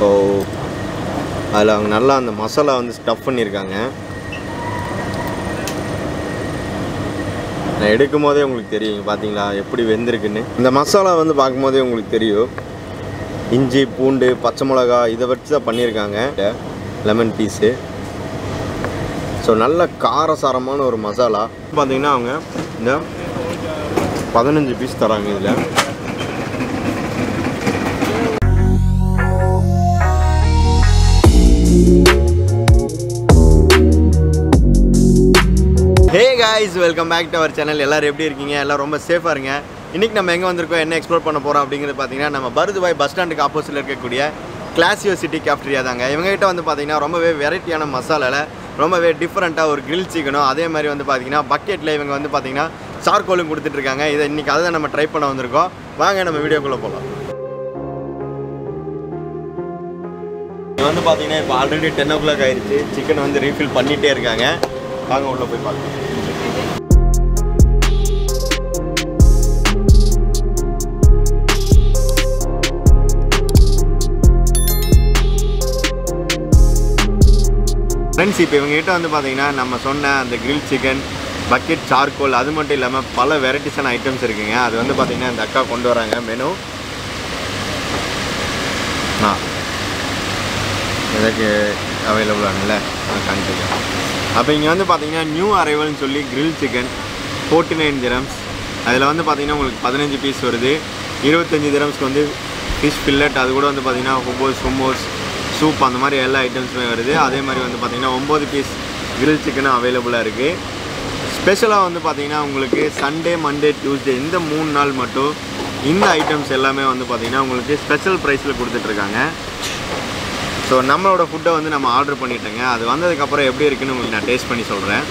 So அதில் அவங்க நல்லா அந்த மசாலா வந்து ஸ்டஃப் பண்ணியிருக்காங்க. நான் எடுக்கும் போதே உங்களுக்கு தெரியும் பார்த்தீங்களா எப்படி வெந்திருக்குன்னு. இந்த மசாலா வந்து பார்க்கும்போதே உங்களுக்கு தெரியும், இஞ்சி பூண்டு பச்சை மிளகா இதை வச்சு தான் பண்ணியிருக்காங்க. லெமன் பீஸு, ஸோ நல்ல காரசாரமான ஒரு மசாலா. பார்த்தீங்கன்னா அவங்க இந்த 15 பீஸ் தராங்க இதில். Hey guys, welcome back to our channel. எல்லோரும் எப்படி இருக்கீங்க? எல்லோரும் ரொம்ப சேஃபாக இருங்க. இன்றைக்கி நம்ம எங்கே வந்திருக்கோம், என்ன எக்ஸ்ப்ளோர் பண்ண போகிறோம் அப்படிங்கிறது பார்த்தீங்கன்னா, நம்ம பருதுபாய் பஸ் ஸ்டாண்டுக்கு ஆப்போசிட்டில் இருக்கக்கூடிய கிளாசியோ சிட்டி கேஃப்டீரியா தாங்க. இவங்ககிட்ட வந்து பார்த்திங்கன்னா ரொம்பவே வெரைட்டியான மசாலாவில் ரொம்பவே டிஃப்ரெண்ட்டாக ஒரு கிரில் சிக்கனும், அதே மாதிரி வந்து பார்த்திங்கன்னா பக்கெட்டில் இவங்க வந்து பார்த்திங்கன்னா சார்கோலும் கொடுத்துட்ருக்காங்க. இதை இன்றைக்கி அதை தான் நம்ம ட்ரை பண்ண வந்திருக்கோம். வாங்க நம்ம வீடியோக்குள்ளே போகலாம். இது வந்து பார்த்திங்கன்னா இப்போ ஆல்ரெடி 10 o'clock ஆகிடுச்சு. சிக்கன் வந்து ரீஃபில் பண்ணிகிட்டே இருக்காங்க. வாங்க உள்ளே போய் பார்க்கலாம். ஃப்ரெண்ட்ஸ், இப்போ இவங்ககிட்ட வந்து பார்த்திங்கன்னா நம்ம சொன்ன அந்த கிரில் சிக்கன், பக்கெட், சார்கோல், அது மட்டும் இல்லாமல் பல வெரைட்டிஸான ஐட்டம்ஸ் இருக்குங்க. அது வந்து பார்த்திங்கன்னா இந்த அக்கா கொண்டு வராங்க மெனு. ஆ, எனக்கு அவைலபிளானல காமிச்சிருக்கேன். அப்போ இங்கே வந்து பார்த்திங்கன்னா நியூ அரைவல்னு சொல்லி கிரில் சிக்கன் 49 dirhams. அதில் வந்து பார்த்திங்கன்னா உங்களுக்கு 15 பீஸ் வருது. 25 dirhamsக்கு வந்து ஃபிஷ் பில்லட், அது கூட வந்து பார்த்திங்கன்னா ஹுபோஸ், ஹுமோஸ், சூப், அந்த மாதிரி எல்லா ஐட்டம்ஸுமே வருது. அதே மாதிரி வந்து பார்த்திங்கன்னா 9 பீஸ் கிரில் சிக்கனும் அவைலபிளாக இருக்குது. ஸ்பெஷலாக வந்து பார்த்திங்கன்னா உங்களுக்கு சண்டே, மண்டே, டியூஸ்டே இந்த 3 நாள் மட்டும் இந்த ஐட்டம்ஸ் எல்லாமே வந்து பார்த்திங்கன்னா உங்களுக்கு ஸ்பெஷல் ப்ரைஸில் கொடுத்துட்ருக்காங்க. ஸோ நம்மளோட ஃபுட்டை வந்து நம்ம ஆர்டர் பண்ணிட்டோங்க. அது வந்ததுக்கப்புறம் எப்படி இருக்குதுன்னு உங்களுக்கு நான் டேஸ்ட் பண்ணி சொல்கிறேன்.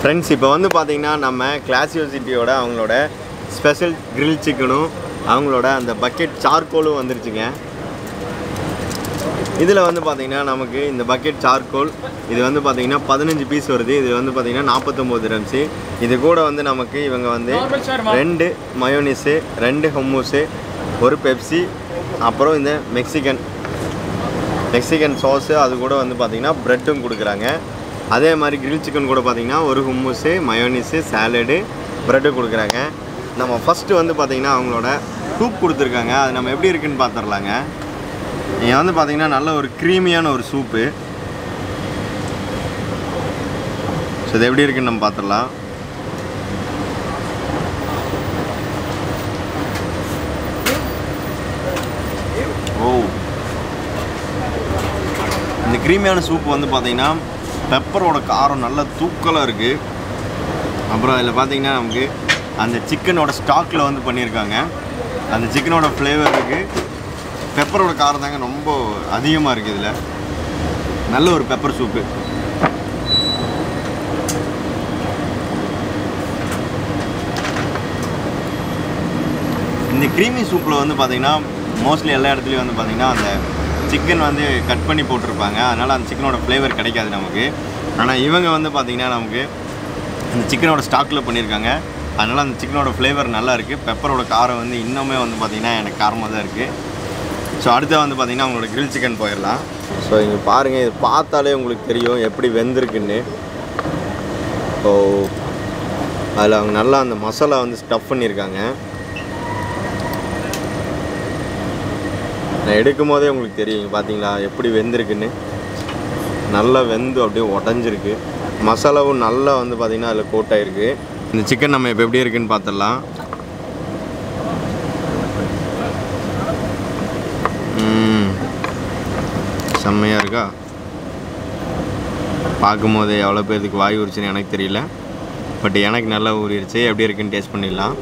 ஃப்ரெண்ட்ஸ், இப்போ வந்து பார்த்திங்கன்னா நம்ம கிளாசியோ சிட்டியோட அவங்களோட ஸ்பெஷல் கிரில் சிக்கனும் அவங்களோட அந்த பக்கெட் சார்கோலும் வந்துருச்சுங்க. இதில் வந்து பார்த்திங்கன்னா நமக்கு இந்த பக்கெட் சார்கோல் இது வந்து பார்த்திங்கன்னா 15 பீஸ் வருது. இது வந்து பார்த்திங்கன்னா 49 dirhams. இது கூட வந்து நமக்கு இவங்க வந்து 2 மயோனிஸு, 2 ஹுமூஸு, 1 பெப்சி, அப்புறம் இந்த மெக்சிகன் சாஸு, அது கூட வந்து பார்த்திங்கன்னா ப்ரெட்டும் கொடுக்குறாங்க. அதே மாதிரி கிரில் சிக்கன் கூட பார்த்திங்கன்னா 1 ஹுமூஸு, மயோனிஸு, சாலடு, ப்ரெட்டு கொடுக்குறாங்க. நம்ம ஃபஸ்ட்டு வந்து பார்த்திங்கன்னா அவங்களோட சூப் கொடுத்துருக்காங்க. அது நம்ம எப்படி இருக்குதுன்னு பார்த்துடலாங்க. நீங்கள் வந்து பார்த்திங்கன்னா நல்ல ஒரு க்ரீமியான ஒரு சூப்பு. ஸோ இது எப்படி இருக்குதுன்னு நம்ம பார்த்துடலாம். ஓ, இந்த க்ரீமியான சூப்பு வந்து பார்த்திங்கன்னா பெப்பரோட காரம் நல்லா தூக்கலாக இருக்குது. அப்புறம் அதில் பார்த்திங்கன்னா நமக்கு அந்த சிக்கனோட ஸ்டாக்கில் வந்து பண்ணியிருக்காங்க. அந்த சிக்கனோட ஃப்ளேவர் இருக்குது. பெப்பரோட காரம் தாங்க ரொம்ப அதிகமாக இருக்குது. இதில் நல்ல ஒரு பெப்பர் சூப்பு. இந்த க்ரீமி சூப்பில் வந்து பார்த்திங்கன்னா மோஸ்ட்லி எல்லா இடத்துலையும் வந்து பார்த்திங்கன்னா அந்த சிக்கன் வந்து கட் பண்ணி போட்டிருப்பாங்க. அதனால் அந்த சிக்கனோட ஃப்ளேவர் கிடைக்காது நமக்கு. ஆனால் இவங்க வந்து பார்த்திங்கன்னா நமக்கு அந்த சிக்கனோட ஸ்டாக்கில் பண்ணியிருக்காங்க. அதனால் அந்த சிக்கனோட ஃப்ளேவர் நல்லாயிருக்கு. பெப்பரோட காரம் வந்து இன்னுமே வந்து பார்த்திங்கன்னா எனக்கு காரமாக தான் இருக்குது. ஸோ அடுத்த வந்து பார்த்திங்கன்னா அவங்களோட கிரில் சிக்கன் போயிடலாம். ஸோ இங்கே பாருங்கள், இது பார்த்தாலே உங்களுக்கு தெரியும் எப்படி வெந்திருக்குன்னு. ஸோ அதில் அவங்க நல்லா அந்த மசாலா வந்து ஸ்டஃப் பண்ணியிருக்காங்க. நான் எடுக்கும் போதே உங்களுக்கு தெரியும் பார்த்தீங்களா எப்படி வெந்திருக்குன்னு. நல்லா வெந்து அப்படியே உடஞ்சிருக்கு. மசாலாவும் நல்லா வந்து பார்த்திங்கன்னா அதில் கோட்டாயிருக்கு. இந்த சிக்கன் நம்ம இப்போ எப்படி இருக்குதுன்னு பார்த்துடலாம். செம்மையாக இருக்கா? பார்க்கும் போதே எவ்வளோ பேருக்கு வாய் ஊறிச்சுன்னு எனக்கு தெரியல, பட் எனக்கு நல்லா ஊறிடுச்சு. எப்படி இருக்குன்னு டேஸ்ட் பண்ணிடலாம்.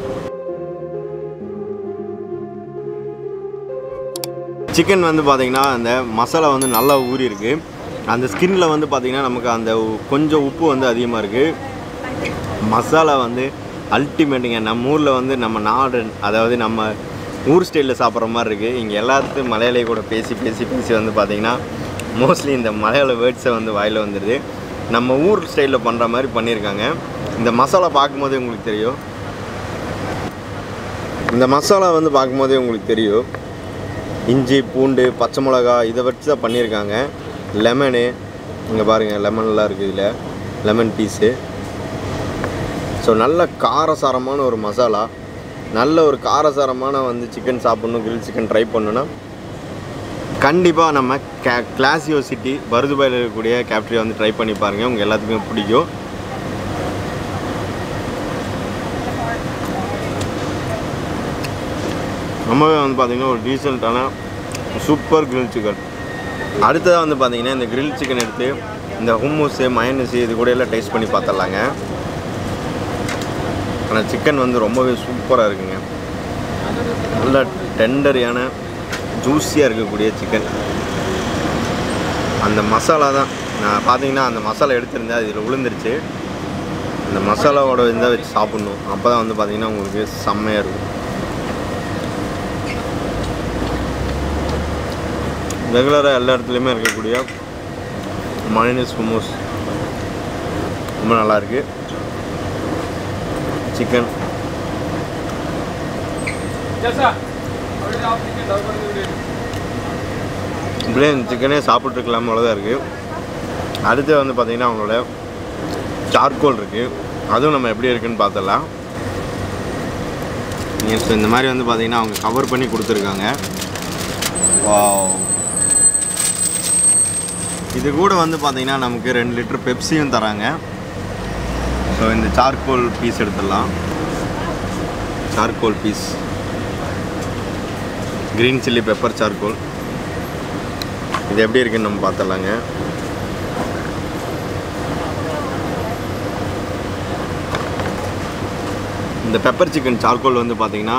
சிக்கன் வந்து பார்த்திங்கன்னா அந்த மசாலா வந்து நல்லா ஊறி இருக்குது. அந்த ஸ்கின்னில் வந்து பார்த்திங்கன்னா நமக்கு அந்த கொஞ்சம் உப்பு வந்து அதிகமாக இருக்குது. மசாலா வந்து அல்டிமேட்டுங்க. நம்ம ஊரில் வந்து நம்ம நாடு, அதாவது நம்ம ஊர் ஸ்டைலில் சாப்பிட்ற மாதிரி இருக்குது. இங்கே எல்லாத்துக்கும் மலையாளியை கூட பேசி பேசி பேசி வந்து பார்த்திங்கன்னா மோஸ்ட்லி இந்த மலையாள வேர்ட்ஸை வந்து வாயில் வந்துடுது. நம்ம ஊர் ஸ்டைலில் பண்ணுற மாதிரி பண்ணியிருக்காங்க. இந்த மசாலா பார்க்கும்போதே உங்களுக்கு தெரியும், இந்த மசாலா வந்து பார்க்கும்போதே உங்களுக்கு தெரியும், இஞ்சி பூண்டு பச்சை மிளகா இதை வச்சு தான் பண்ணியிருக்காங்க. லெமனு இங்கே பாருங்கள், லெமன்லாம் இருக்குது இதில், லெமன் பீஸு. ஸோ நல்ல காரசாரமான ஒரு மசாலா, நல்ல ஒரு காரசாரமான வந்து சிக்கன் சாப்பிட்ணும், கிரில் சிக்கன் ட்ரை பண்ணணுன்னா கண்டிப்பாக நம்ம கிளாசியோ சிட்டி பருதுபாயில் இருக்கக்கூடிய கேஃபேட்டரியா வந்து ட்ரை பண்ணி பாருங்கள், உங்கள் எல்லாத்துக்குமே பிடிக்கும். ரொம்பவே வந்து பார்த்திங்கன்னா ஒரு டீசெண்டான சூப்பர் கிரில் சிக்கன். அடுத்ததாக வந்து பார்த்திங்கன்னா இந்த கிரில் சிக்கன் எடுத்து இந்த ஹும்மூஸு மயனஸு இது கூட எல்லாம் டேஸ்ட் பண்ணி பார்த்துடலாங்க. ஆனால் சிக்கன் வந்து ரொம்பவே சூப்பராக இருக்குங்க, நல்லா டெண்டரியான ஜூஸியாக இருக்கக்கூடிய சிக்கன். அந்த மசாலா தான் நான் பார்த்திங்கன்னா அந்த மசாலா எடுத்துருந்தேன், அது இதில் விழுந்துருச்சு. அந்த மசாலாவோட இருந்தால் வச்சு சாப்பிட்ணும், அப்போ தான் வந்து பார்த்திங்கன்னா உங்களுக்கு செம்மையாக இருக்கும். ரெகுலராக எல்லா இடத்துலையுமே இருக்கக்கூடிய மயனஸ் ஹுமூஸ் ரொம்ப நல்லாயிருக்கு. சிக்கன் இப்படியே இந்த சிக்கனே சாப்பிட்ருக்கலாம் அவ்வளோதான் இருக்குது. அடுத்து வந்து பார்த்திங்கன்னா அவங்களோட சார்கோல் இருக்குது, அதுவும் நம்ம எப்படி இருக்குதுன்னு பார்த்துடலாம். ஸோ இந்த மாதிரி வந்து பார்த்திங்கன்னா அவங்க கவர் பண்ணி கொடுத்துருக்காங்க. இது கூட வந்து பார்த்திங்கன்னா நமக்கு 2 லிட்டர் பெப்சியும் தராங்க. ஸோ இந்த சார்கோல் பீஸ் எடுத்துடலாம். Charcoal piece green chilli pepper charcoal, இது எப்படி இருக்குன்னு நம்ம பார்த்துடலாங்க. இந்த பெப்பர் சிக்கன் சார்கோல் வந்து பார்த்திங்கன்னா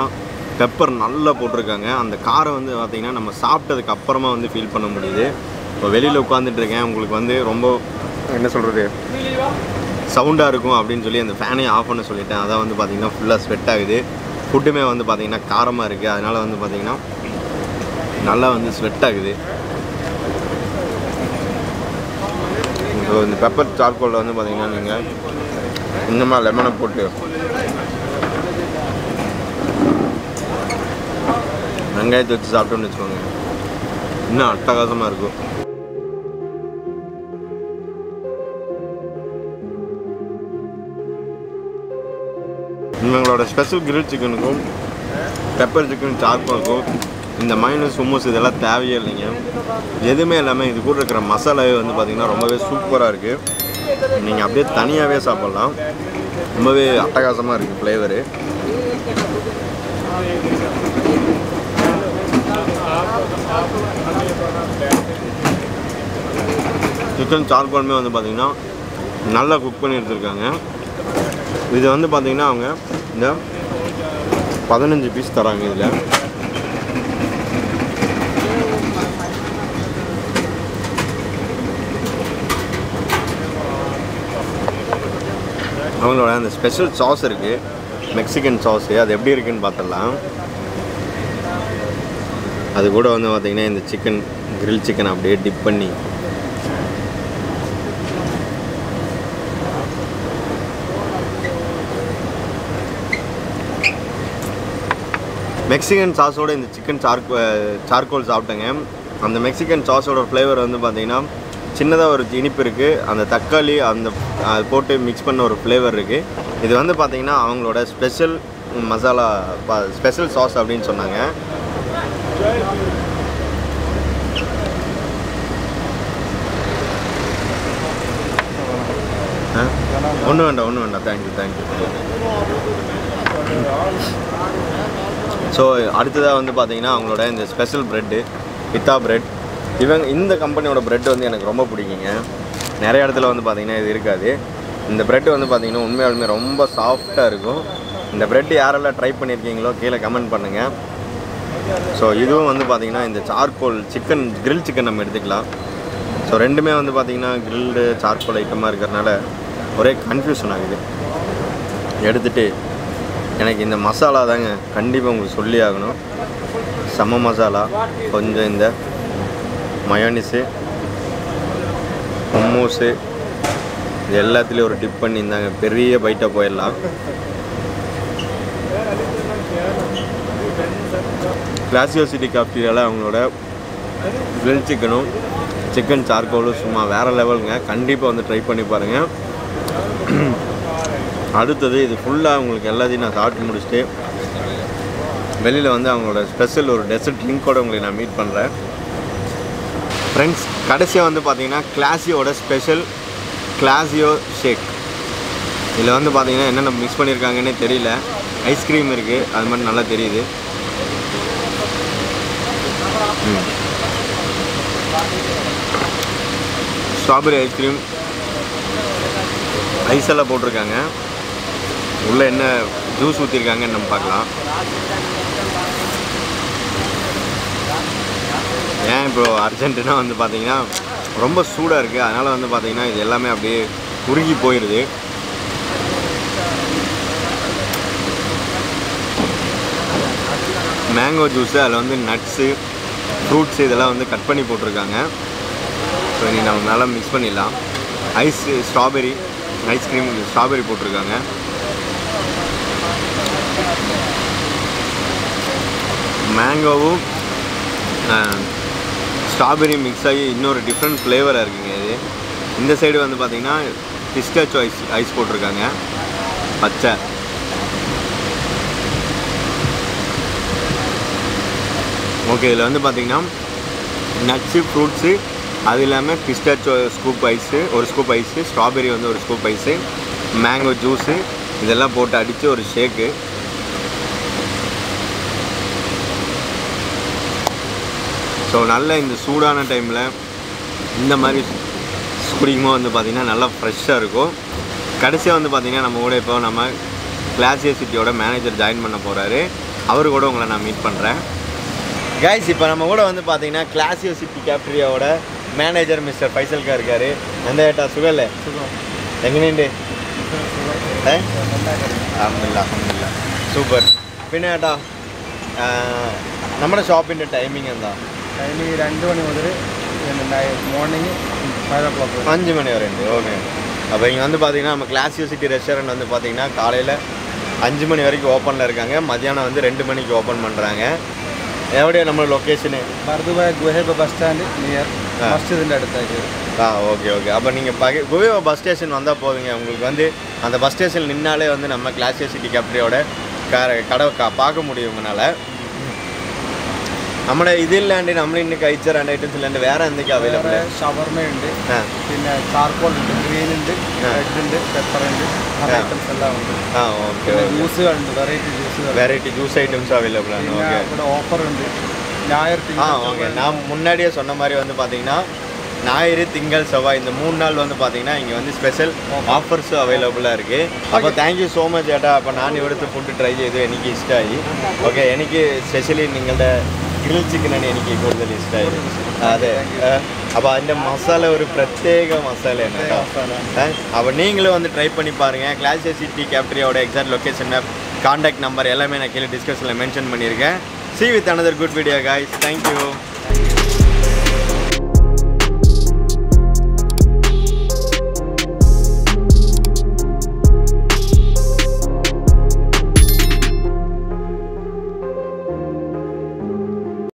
பெப்பர் நல்லா போட்டிருக்காங்க. அந்த காரம் வந்து பார்த்திங்கன்னா நம்ம சாப்பிட்டதுக்கு அப்புறமா வந்து ஃபீல் பண்ண முடியுது. இப்போ வெளியில் உட்காந்துட்டுருக்கேன், உங்களுக்கு வந்து ரொம்ப என்ன சொல்கிறது சவுண்டாக இருக்கும் அப்படின்னு சொல்லி அந்த ஃபேனையும் ஆஃப் பண்ண சொல்லிவிட்டேன். அதான் வந்து பார்த்திங்கன்னா ஃபுல்லாக ஸ்வெட் ஆகுது. ஃபுட்டுமே வந்து பார்த்திங்கன்னா காரமாக இருக்குது, அதனால் வந்து பார்த்திங்கன்னா நல்லா வந்து ஸ்வெட் ஆகுது. ஸோ இந்த பெப்பர் சார்கோலில் வந்து பார்த்திங்கன்னா நீங்கள் இன்னுமா லெமனை போட்டு வெங்காயத்தை வச்சு சாப்பிட்டோன்னு வச்சுக்கோங்க, இன்னும் அட்டகாசமாக இருக்கும். இவங்களோட ஸ்பெஷல் கிரில் சிக்கனுக்கும் பெப்பர் சிக்கன் சார்கோலுக்கும் இந்த மயனஸ் ஹுமூஸ் இதெல்லாம் தேவையே இல்லைங்க, எதுவுமே இல்லாமல் இது கூட இருக்கிற மசாலாவே வந்து பார்த்திங்கன்னா ரொம்பவே சூப்பராக இருக்குது. நீங்கள் அப்படியே தனியாகவே சாப்பிட்லாம், ரொம்பவே அட்டகாசமாக இருக்குது ஃப்ளேவரு. சிக்கன் சார்கோலுமே வந்து பார்த்திங்கன்னா நல்லா குக் பண்ணி எடுத்துருக்காங்க. இது வந்து பார்த்திங்கன்னா அவங்க இந்த 15 பீஸ் தராங்க. இதில் அவங்களோட அந்த ஸ்பெஷல் சாஸ் இருக்குது, மெக்சிகன் சாஸு, அது எப்படி இருக்குதுன்னு பார்த்துடலாம். அது கூட வந்து பார்த்திங்கன்னா இந்த சிக்கன் கிரில் சிக்கன் அப்படியே டிப் பண்ணி மெக்சிகன் சாஸோடு இந்த சிக்கன் சார்கோல் சாப்பிட்டேங்க. அந்த மெக்சிகன் சாஸோட ஃப்ளேவர் வந்து பார்த்திங்கன்னா சின்னதாக ஒரு இனிப்பு இருக்குது, அந்த தக்காளி அந்த போட்டு மிக்ஸ் பண்ண ஒரு ஃப்ளேவர் இருக்குது. இது வந்து பார்த்திங்கன்னா அவங்களோட ஸ்பெஷல் மசாலா ஸ்பெஷல் சாஸ் அப்படின்னு சொன்னாங்க. ஒன்றும் வேண்டாம் தேங்க்யூ. ஸோ அடுத்ததாக வந்து பார்த்திங்கன்னா அவங்களோட இந்த ஸ்பெஷல் ப்ரெட்டு பித்தா ப்ரெட், இந்த கம்பெனியோட ப்ரெட் வந்து எனக்கு ரொம்ப பிடிக்குங்க. நிறைய இடத்துல வந்து பார்த்திங்கன்னா இது இருக்காது. இந்த ப்ரெட்டு வந்து பார்த்திங்கன்னா உண்மையாலுமே ரொம்ப சாஃப்டாக இருக்கும். இந்த ப்ரெட்டு யாரெல்லாம் ட்ரை பண்ணியிருக்கீங்களோ கீழே கமெண்ட் பண்ணுங்கள். ஸோ இதுவும் வந்து பார்த்திங்கன்னா இந்த சார்கோல் சிக்கன் கிரில் சிக்கன் நம்ம எடுத்துக்கலாம். ஸோ ரெண்டுமே வந்து பார்த்திங்கன்னா கிரில்டு சார்கோல் ஐட்டமாக இருக்கிறதுனால ஒரே கன்ஃபியூஷன் ஆகுது. எடுத்துகிட்டு எனக்கு இந்த மசாலா தாங்க கண்டிப்பா உங்களுக்கு சொல்லி ஆகணும் சம மசாலா கொஞ்சம் இந்த மயோனிஸ் ஹும்மூஸ் எல்லாத்துலயும் ஒரு டிப் பண்ணிந்தாங்க பெரிய பைட்டா போயிரலாம் Classio City Cafeteria அவங்களோட grill chicken charcoal சும்மா வேற லெவல்ங்க கண்டிப்பா வந்து ட்ரை பண்ணி பாருங்க அடுத்து இது ஃபுல்லா உங்களுக்கு எல்லாத்தையும் நான் சாப்பிட்டு முடிச்சிட்டு வெளியில வந்து அவங்களோட ஸ்பெஷல் ஒரு டெசர்ட் ட்ரிங்க் ஓட உங்களை நான் மீட் பண்றேன் फ्रेंड्स கடைசியா வந்து பாத்தீங்கன்னா Classio ஓட ஸ்பெஷல் Classio ஷேக் இதுல வந்து பாத்தீங்கன்னா என்னென்ன mix பண்ணிருக்காங்கன்னே தெரியல ஐஸ்கிரீம் இருக்கு அது மாதிரி நல்லா தெரியுது strawberry ஐஸ்கிரீம் ஐஸ் எல்லாம் போட்டுருக்காங்க உள்ள என்ன ஜூஸ் ஊத்திருக்காங்க நம்ம பார்க்கலாம் ஏன் bro அர்ஜென்டினா வந்து பாத்தீங்கன்னா ரொம்ப சூடா இருக்கு அதனால வந்து பாத்தீங்கன்னா இது எல்லாமே அப்படியே உருகி போயிடுது mango juice அதுல வந்து nuts fruits இதெல்லாம் வந்து கட் பண்ணி போட்டுருக்காங்க சோ இனி நம்ம நல்லா mix பண்ணிடலாம் ice strawberry ice cream strawberry போட்டுருக்காங்க mango strawberry mix ஆகி இன்னொரு different flavor ஆ இருக்குங்க இது இந்த சைடு வந்து பாத்தீங்கன்னா pistachio ice போட்டுருக்காங்க பச்சை ஓகே இதுல வந்து பாத்தீங்கன்னா nuts fruits அது இல்லாம pistachio scoop ice ஒரு scoop ice strawberry வந்து ஒரு scoop ice mango juice இதெல்லாம் போட்டு அடிச்சு ஒரு ஷேக் So, நல்ல இந்த சூடான டைம்ல இந்த மாதிரி ஸ்ப்ரிங்மா வந்து பாத்தீங்கன்னா நல்லா ஃப்ரெஷ்ஷா இருக்கும் கடைசியா வந்து பாத்தீங்கன்னா நம்ம கூட இப்போ நம்ம Classio City ஓட மேனேஜர் ஜாயின் பண்ண போறாரு அவரு கூட உங்களை நான் மீட் பண்றேன் गाइस இப்போ நம்ம கூட வந்து பாத்தீங்கன்னா Classio City Cafeteria ஓட மேனேஜர் மிஸ்டர் ஃபைசல் கா இருக்காரு அந்த ஏட்டா சுகல்ல சுகம் எங்கனேண்டே அல்ஹம்துலில்லாஹ் அல்ஹம்துலில்லாஹ் சூப்பர் பின்னேட்டா நம்ம ஷாப்பின் டைமிங் എന്താ Daily 2 மணி முதல் மார்னிங் 5 o'clock 5 மணி வரை ஓகே அப்ப இங்க வந்து பாத்தீங்கன்னா நம்ம Classio City ரெஸ்டாரன்ட் வந்து பாத்தீங்கன்னா காலையில 5 மணி வரைக்கும் ஓபன்ல இருக்காங்க மதியானம் வந்து 2 மணிக்கு ஓபன் பண்றாங்க எவடைய நம்ம location Al Guhaibah bus stand near மஸ்ஜிதின் அடுத்து ஓகே ஓகே அப்ப நீங்க Guhaibah bus station வந்தா போவீங்க உங்களுக்கு வந்து அந்த bus station நின்னாலே வந்து நம்ம Classio City Cafeteriaோட கடை பார்க்க முடியும்னால നമ്മുടെ ഇതില്ലാണ്ട് നമ്മൾ ഇന്നെ കഴിച്ച രണ്ട് ഐറ്റംസ് ഇല്ലാണ്ട് വേറെ എന്തൊക്കെ അവൈലബിൾ ആണ് ഷവർമ ഉണ്ട് പിന്നെ ചാർക്കോൾ ഉണ്ട് ഗ്രീൻ ഉണ്ട് റെഡ് ഉണ്ട് പെപ്പർ ഉണ്ട് ആ ഐറ്റംസ് എല്ലാം ഉണ്ട് ആ ഓക്കേ ജ്യൂസ് ഉണ്ട് വെറൈറ്റി ജ്യൂസ് ഐറ്റംസ് അവൈലബിൾ ആണ് ഓക്കേ ഇവിടെ ഓഫർ ഉണ്ട് നായർ തിങ്കൾ ആ ഓക്കേ ഞാൻ മുന്നടിയ சொன்ன மாதிரி வந்து பாத்தீங்கன்னா நாயர் திங்கள் செவ்வாய் இந்த மூணு நாள் வந்து பாத்தீங்கன்னா இங்க வந்து ஸ்பெஷல் ஆஃபர்ஸ் அவேலபிளா இருக்கு அப்ப थैंक यू so much ஏட்டா அப்ப நான் இவர்து ஃபுட் ட்ரை ചെയ്തു എനിക്ക് ഇഷ്ടായി ഓക്കേ എനിക്ക് സ്പെഷ്യലി നിങ്ങളുടെ Grilled chicken and any cake on the list. About the masala or Pratega masala. Our Ningle on the Tripani Paranga, Classio City Cafeteria, exact location map, contact number, element, I can discuss and mention Manirga. See you with another good video, guys. Thank you.